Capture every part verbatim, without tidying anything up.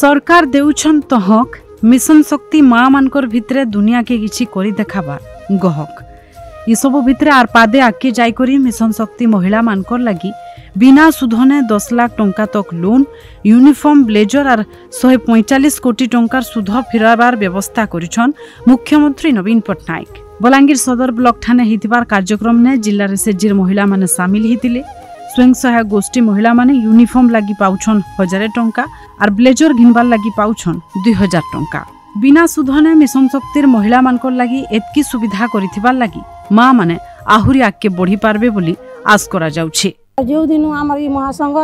सरकार देउछन तो हक मिशन शक्ति माँ मानकर भितरे दुनिया के किसी करी देखाबार गहक ये सब भितरे आर पादे आके जाई करी मिशन शक्ति महिला मानकर लगी बिना सुधने दस लाख टंका तक लोन यूनिफॉर्म ब्लेजर और शहे पैंतालीस कोटी टंकार सुध फिराबार व्यवस्था करिछन मुख्यमंत्री नवीन पट्टनायक। बलांगीर सदर ब्लॉक ठाणे होइथिबार कार्यक्रम ने जिला एसएचजी महिला माने सामिल होइतिले। स्वयं सहायक गोष्ठी महिला माने यूनिफॉर्म लगी पाउछन हजार टंका और ब्लेजर घिनबार लगी पाउछन दुई हजार टंका। बिना सुधने मिशन शक्तिर महिला मानकर लगी एतकी सुविधा करिथिबार लगी माँ माने आहुरी आगे बढ़ी पारबे बोली आश करा जाउछे। जो दिन आमर महासंघ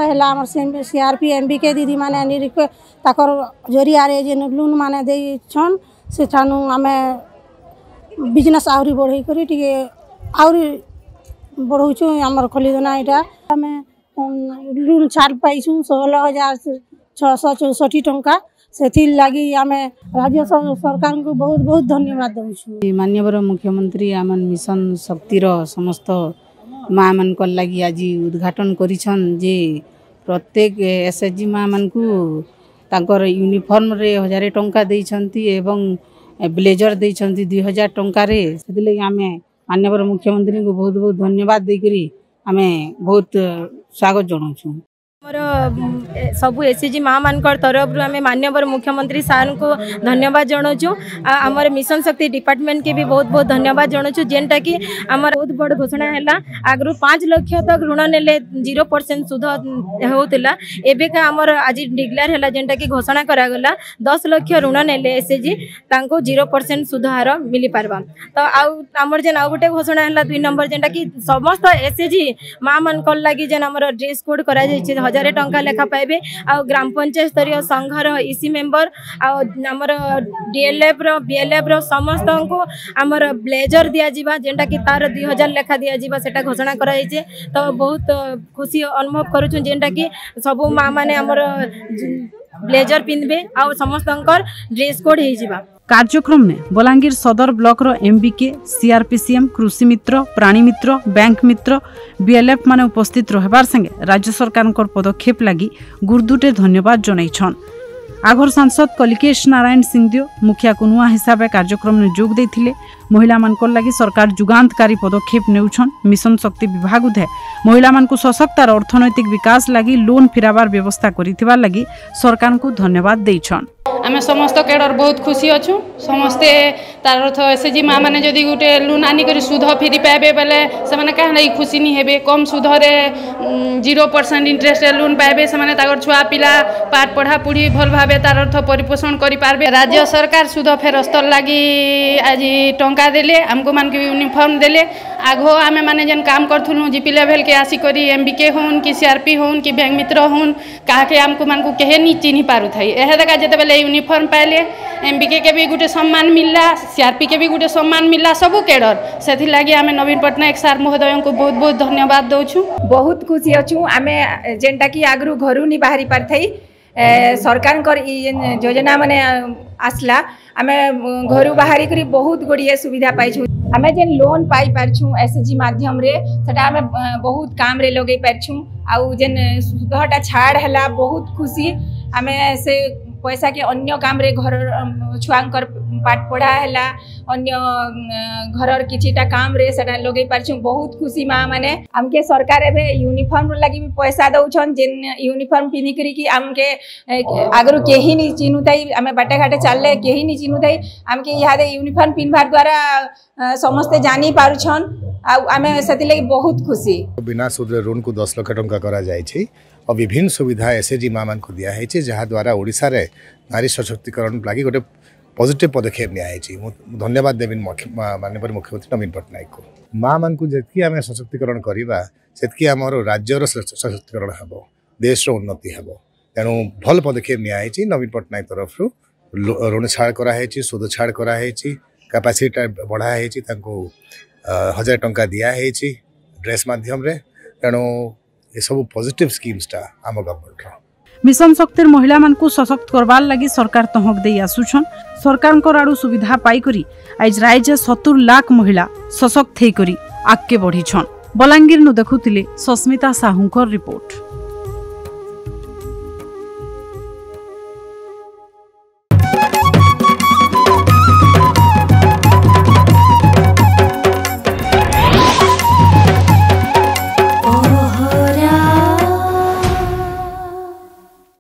है सीआरपी एमबी के दीदी मैंने जरिया लुन मान देन से आम बिजनेस आहरी बढ़े करी टी आहरी बढ़ाऊँ आमर खोलीदना यहाँ आम लुन छाड़ पाइछूँ षोल हजार छःश चौष्टि टंका से लगी आम राज्य सरकार को बहुत बहुत धन्यवाद दूँ। माननीय मुख्यमंत्री आम मिशन शक्तिर समस्त माँ मान लगी आज उद्घाटन करिछन जे प्रत्येक एसएचजी माँ मान यूनिफॉर्म रे हजार टंका देइछंती एवं ब्लेजर देइछंती दुई हजार टंका रे से लगे आम माननीय मुख्यमंत्री को बहुत बहुत धन्यवाद देकरी आम बहुत स्वागत जनाउछुं। सबू एसएचजी माँ मान तरफ रु आम माननीय मुख्यमंत्री सार को धन्यवाद जनाऊँ। आमर मिशन शक्ति डिपार्टमेंट के भी बहुत बहुत धन्यवाद जनाऊँ जेनटा कि आमर बहुत बड़ घोषणा है आगु पाँच लक्ष तक ऋण ने जीरो परसेंट सुध होता एबका आमर आज डिक्लेयर है जेनटा कि घोषणा करागला दस लक्ष ऋण ने एसएचजी तांको जीरो परसेंट सुध हार मिल पार्बा। तो आमर जेन आउ गोटे घोषणा है दुई नंबर जेनटा कि समस्त एसएचजी माँ मान लगी जेन आमर ड्रेस कोड करा कर हजार टंका लेखा पाइबे आ ग्राम पंचायत स्तर संघर इसी मेम्बर आमर डीएलएफ रो बीएलएफ रो समस्त को आमर ब्लेजर दिया दिजा जेनटा कि तार दुई हजार लेखा दिजा से घोषणा करा कराई। तो बहुत खुशी अनुभव करुचु जेनटा कि सबू माँ मैंने आमर ब्लेजर पिंधे आ समस्त ड्रेस कोड हो। कार्यक्रम में बलांगीर सदर ब्लॉक रो एमबीके सीआरपीसीएम कृषि मित्र प्राणी मित्र बैंक मित्र बीएलएफ माने उपस्थित रहबार संगे राज्य सरकार को पदक्षेप लगी गुरुदुटे धन्यवाद जनाइछन। आघर सांसद कलिकेश नारायण सिंहदेव मुखिया कुनुआ हिसाब से कार्यक्रम में जोग देथिले। महिला मानकर लगी सरकार जुगांतकारी पदक्षेप नेउछन। मिशन शक्ति विभाग उधे महिला मानकु सशक्त और अर्थनैतिक विकास लगी लोन फिराबार व्यवस्था करिथिबार लगी सरकार को धन्यवाद देइछन। आम समस्त कैडर बहुत खुशी अच्छु समस्ते तार अर्थ एसएचजी माँ मैंने जदि गोटे लोन आनिक सुध फेरी पाइबे बेले से क्या लगी खुशी नहीं हेबे। कम सुधरे जीरो परसेंट इंटरेस्ट लोन पाइबे से छुआ पिला पाठ पढ़ा पढ़ी भल भाव तार अर्थ परिपोषण करि पारबे। राज्य सरकार सुध फेरस्त लगी आज टंका देले आमको मानक यूनिफॉर्म देले। आगो आम मैंने जेन काम करथुलु जीपी लेवल के आसिक एमबीके होन कि सीआरपी होन कि बैंक मित्र होन काके आमको मानकु केहे नि चिन्हि पारुथाई एहे देखा जेतेबेले यूनिफॉर्म पाइले एमबीके के भी गोटे सम्मान मिलला सीआरपी के भी गोटे सम्मान मिलला सबु केडर सेथि लागि आम नवीन पट्टनायक सार महोदय को बहुत बहुत धन्यवाद दउछु। बहुत खुशी अछु आम जेनटा कि आगु घरु नि बाहरी पारथाई सरकार कर योजना माने आसला आम घर बाहरी करी बहुत गुड़िया सुविधा पाइछू। आम जेन लोन पाई पारछू एसएचजी माध्यम रे सेटा आम बहुत काम रे लगे पारछू आउ जेन सुधटा छाड़ हला बहुत खुशी आम से पैसा के अन्य काम रे घर छुआंकर पाठ पढ़ा हला अन्य घर किछिटा काम रे सेटा लगे पारछू बहुत खुशी माँ माने। हमके सरकार एबे यूनिफॉर्म लगी भी पैसा दउछन जेन यूनिफॉर्म पिनि करी कि हमके आगरु केही नि चिनुताई आमे बाटा घाटे चलले केही नि चिनुताई हमके इहादे यूनिफॉर्म पिनभार द्वारा समस्ते जानि पारुछन आ आमे सेति लागि बहुत खुशी। बिना सूद ऋण को दस लाख टंका करा जाय छी और विभिन्न सुविधा एसएचजी माँ मान को दिया है जहाँ द्वारा ओडिशा रे नारी सशक्तिकरण लगी गोटे पॉजिटिव पदक्षेप नियाई। धन्यवाद देवी माननीय मुख्यमंत्री नवीन पट्टनायक को। माँ मान जितकी आम सशक्तिकरण करवा से आम राज्यर सशक्तिकरण हम देश उन्नति हम तेणु भल पदक्षेप नियाई नवीन पट्टनायक तरफ ऋण छाड़ कराई सुध छाड़ कराई कैपेसिटी बढ़ाई हजार टंका दियाई ड्रेस मध्यम तेणु ये सब पॉजिटिव स्कीम्सटा आम गवर्नमेंट मिशन शक्तिर महिला मानकु सशक्त करवार लगी सरकार तहक दे आसुछन। सरकार को आड़ू सुविधा पाई आज राज्य सत्तर लाख महिला सशक्त होकर आगे बढ़ी छन। बलांगीर नु देखुतिले सस्मिता साहूकर रिपोर्ट।